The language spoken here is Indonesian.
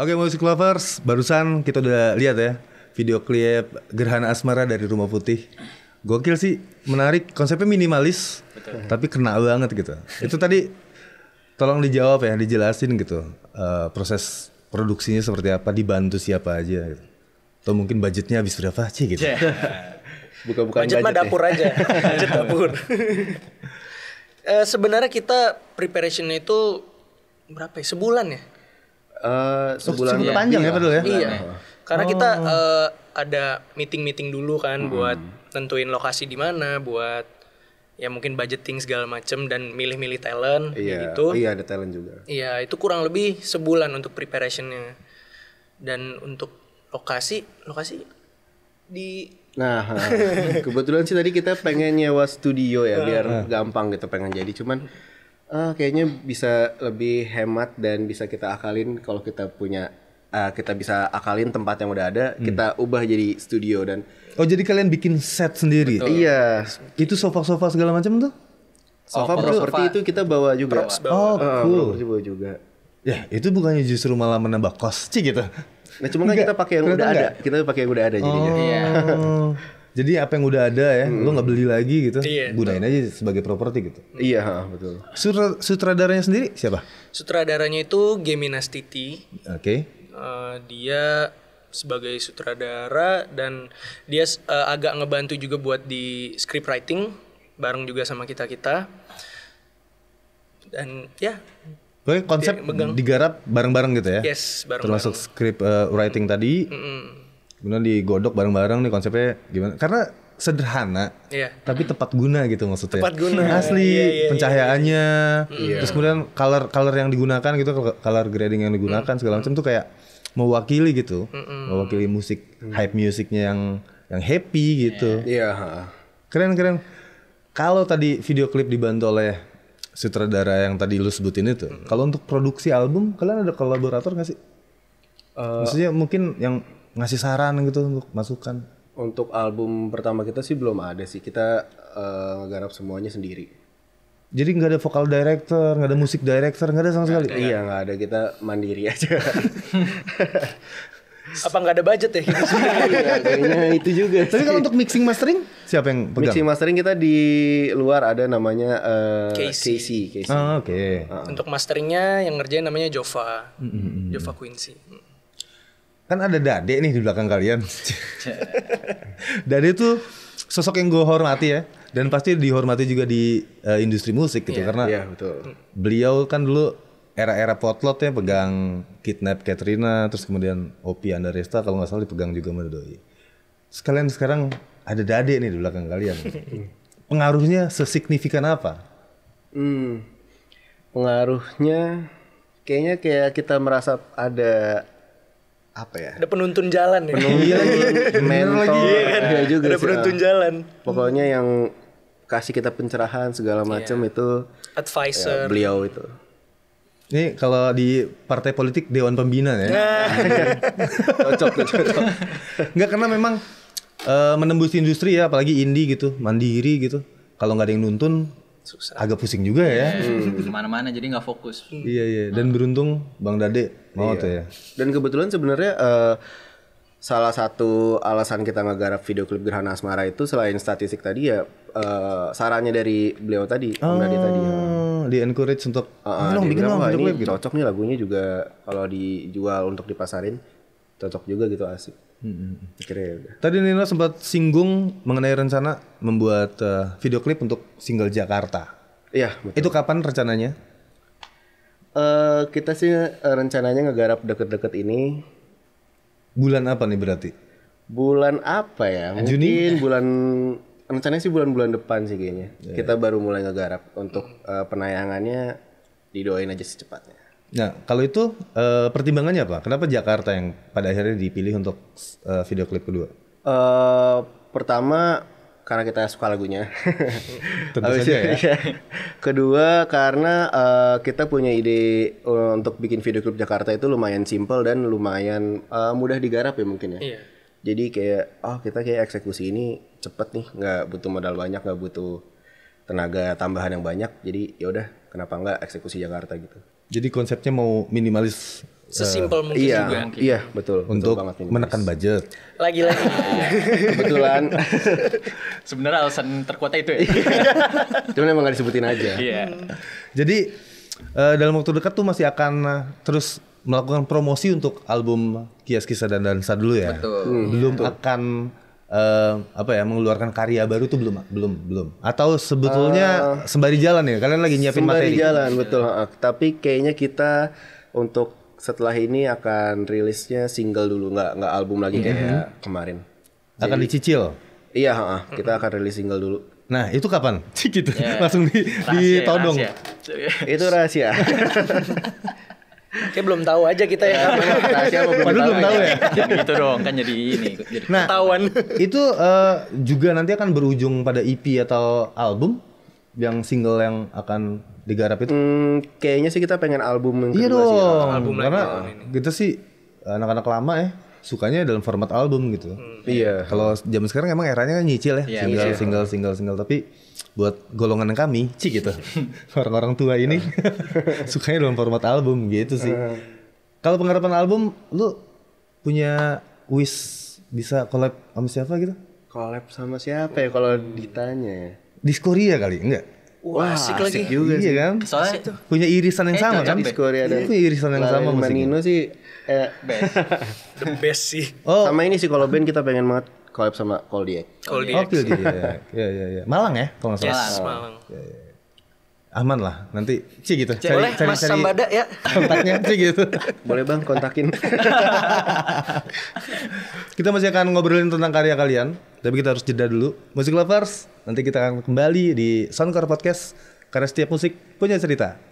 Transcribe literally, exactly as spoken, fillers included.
Oke, music lovers, barusan kita udah lihat ya video klip Gerhana Asmara dari Rumah Putih. Gokil sih, menarik, konsepnya minimalis. Betul. Tapi kena banget gitu. Itu tadi tolong dijawab ya, dijelasin gitu, uh, proses produksinya seperti apa, dibantu siapa aja gitu. Atau mungkin budgetnya habis berapa sih gitu. Yeah. Buka-bukaan budget, budget mah dapur ya. Aja budget dapur. uh, sebenarnya kita preparationnya itu berapa ya? Sebulan ya? Uh, sebulan ya. Panjang iya. ya padahal ya? Iya, oh. Karena kita uh, ada meeting-meeting dulu kan, hmm. buat tentuin lokasi di mana, buat ya mungkin budgeting segala macem, dan milih-milih talent iya. gitu. Iya, ada talent juga. Iya, itu kurang lebih sebulan untuk preparationnya. Dan untuk lokasi, lokasi di... Nah, kebetulan sih tadi kita pengen nyewa studio ya, biar uh. gampang gitu pengen jadi. Cuman uh, kayaknya bisa lebih hemat dan bisa kita akalin kalau kita punya, uh, kita bisa akalin tempat yang udah ada, hmm. kita ubah jadi studio dan... Oh, jadi kalian bikin set sendiri? Betul. Iya. Itu sofa-sofa segala macam tuh? Sofa oh, properti sofa. Itu kita bawa juga. Props bawa. Oh, cool. Uh, bawa juga. Ya, itu bukannya justru malah menambah cost sih gitu. Nah, cuma kan kita pakai yang udah enggak. ada. Kita pakai yang udah ada jadinya. Oh, iya. Jadi apa yang udah ada ya, hmm. lo nggak beli lagi gitu. Iya, gunain aja sebagai properti gitu. Iya, betul. Sutra, sutradaranya sendiri siapa? Sutradaranya itu Geminastiti. Oke. Okay. Uh, dia sebagai sutradara dan dia uh, agak ngebantu juga buat di script writing bareng juga sama kita-kita. Dan ya, yeah. Oke, konsep ya, digarap bareng-bareng gitu ya. Yes, bareng-bareng. Termasuk script uh, writing tadi. Mm-hmm. Kemudian digodok bareng-bareng nih konsepnya gimana? Karena sederhana, yeah. tapi tepat guna gitu maksudnya. Tepat guna. Asli, yeah, yeah, yeah, pencahayaannya. Yeah. Yeah. Terus kemudian color-color yang digunakan gitu, color grading yang digunakan mm-hmm. segala macam tuh kayak mewakili gitu. Mm-hmm. Mewakili musik, mm-hmm. hype musiknya yang yang happy gitu. Iya, yeah. Keren-keren. Kalau tadi video klip dibantu oleh sutradara yang tadi lu sebutin itu, hmm. kalau untuk produksi album, kalian ada kolaborator nggak sih? Uh, Maksudnya mungkin yang ngasih saran gitu untuk masukan? Untuk album pertama kita sih belum ada sih, kita uh, ngegarap semuanya sendiri. Jadi nggak ada vocal director, nggak ada musik director, nggak ada sama sekali? Ada, iya nggak ada, kita mandiri aja. Apa nggak ada budget ya? Gitu kayaknya itu juga. Tapi kalau untuk mixing mastering siapa yang pegang? Mixing mastering kita di luar ada namanya uh, Casey. Casey. Casey. Ah, oke. Okay. Uh-huh. Untuk masteringnya yang ngerjain namanya Jova. Mm-hmm. Jova Quincy. Kan ada Dade nih di belakang kalian. Dade tuh sosok yang gue hormati ya, dan pasti dihormati juga di uh, industri musik gitu yeah, karena yeah, betul. Beliau kan dulu era-era potlot ya pegang Kidnap Katrina, terus kemudian Opi Andaresta kalau nggak salah dipegang juga Merdoi. Sekalian sekarang ada Dade nih di belakang kalian. Pengaruhnya sesignifikan apa? Hmm, pengaruhnya kayaknya kayak kita merasa ada apa ya? Ada penuntun jalan ya. Penuntun mentor lagi ya kan? Ya juga ada penuntun sih, jalan. Pokoknya yang kasih kita pencerahan segala macam yeah. itu advisor ya, beliau itu. Ini kalau di partai politik Dewan Pembina ya. Cocok, cocok. Enggak, karena memang uh, menembus industri ya, apalagi indie gitu, mandiri gitu. Kalau nggak ada yang nuntun, susah. Agak pusing juga ya. Hmm. Kemana-mana jadi nggak fokus. Iya iya. Dan beruntung Bang Dade mau iya. tuh ya. Dan kebetulan sebenarnya uh, salah satu alasan kita ngegarap video klip Gerhana Asmara itu selain statistik tadi ya, uh, sarannya dari beliau tadi, Bang Dade oh. tadi. Ya. Di encourage untuk uh, bilang bikin dong, ini gitu. Cocok nih lagunya juga kalau dijual untuk dipasarin cocok juga gitu, asik. Hmm. Kira-kira. Tadi Nino sempat singgung mengenai rencana membuat uh, video klip untuk single Jakarta. Iya. Itu kapan rencananya? Uh, kita sih rencananya ngegarap deket-deket ini. Bulan apa nih berarti? Bulan apa ya? Mungkin Juni? Bulan rencananya sih bulan-bulan depan sih kayaknya. Yeah. Kita baru mulai ngegarap untuk uh, penayangannya didoain aja secepatnya. Nah, kalau itu uh, pertimbangannya apa? Kenapa Jakarta yang pada akhirnya dipilih untuk uh, video klip kedua? Uh, pertama karena kita suka lagunya. Tentu saja ya. Ya. Kedua karena uh, kita punya ide untuk bikin video klip Jakarta itu lumayan simple dan lumayan uh, mudah digarap ya mungkin ya. Yeah. Jadi kayak, oh kita kayak eksekusi ini cepet nih, nggak butuh modal banyak, nggak butuh tenaga tambahan yang banyak. Jadi ya udah, kenapa nggak eksekusi Jakarta gitu? Jadi konsepnya mau minimalis sesimpel mungkin iya, juga. Iya, betul. Untuk betul menekan budget. Lagi-lagi. Kebetulan. Sebenarnya alasan terkuatnya itu ya. Cuma emang gak disebutin aja. Iya. Jadi uh, dalam waktu dekat tuh masih akan uh, terus melakukan promosi untuk album Kias, Kisah, dan Dansa dulu ya. Betul. Hmm, belum betul. akan Uh, apa ya mengeluarkan karya baru tuh belum belum belum atau sebetulnya uh, sembari jalan ya kalian lagi nyiapin materi sembari jalan betul uh, tapi kayaknya kita untuk setelah ini akan rilisnya single dulu nggak nggak album lagi kayak mm-hmm. kemarin. Jadi, akan dicicil iya uh, kita akan rilis single dulu. Nah itu kapan gitu yeah. langsung di rahasia, ditodong rahasia. Itu rahasia. Kayak belum tahu aja kita ya. Padahal belum tahu ya. Gitu dong kan jadi ini. Jadi nah, ketahuan. Itu uh, juga nanti akan berujung pada E P atau album yang single yang akan digarap itu. Hmm, kayaknya sih kita pengen album yang kedua iya sih. Dong, album karena kita sih anak-anak lama ya sukanya dalam format album gitu. Hmm, iya. Kalau zaman sekarang emang eranya kan nyicil ya, single, iya. single, single, single, tapi buat golongan kami, ci gitu. Orang-orang tua ini sukanya dalam format album gitu sih. Kalau pengharapan album, lu punya wish bisa collab sama siapa gitu? Collab sama siapa ya kalau ditanya? Diskoria kali, enggak? Wah, asik, asik lagi. Juga iya sih. Kan? Soalnya asik punya irisan yang eh, sama kan? Diskoria dan punya irisan yang sama sama Nino sih. Eh, best. The best sih. Oh. Sama ini sih kalau band kita pengen banget collab sama Koldiak. Koldiak. Oke, ya ya ya. Malang ya, kalau enggak salah. Yes, Malang. Ya, ya. Aman lah, nanti ci gitu. Cari, boleh, cari, Mas cari Sambada ya. Kontaknya ci gitu. Boleh Bang, kontakin. Kita masih akan ngobrolin tentang karya kalian, tapi kita harus jeda dulu. Music Lovers, nanti kita akan kembali di Soundcore Podcast karena setiap musik punya cerita.